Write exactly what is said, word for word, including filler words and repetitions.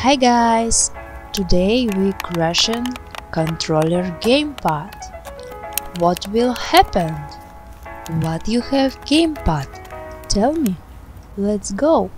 Hi guys! Today we crashing controller gamepad. What will happen? What you have gamepad? Tell me. Let's go!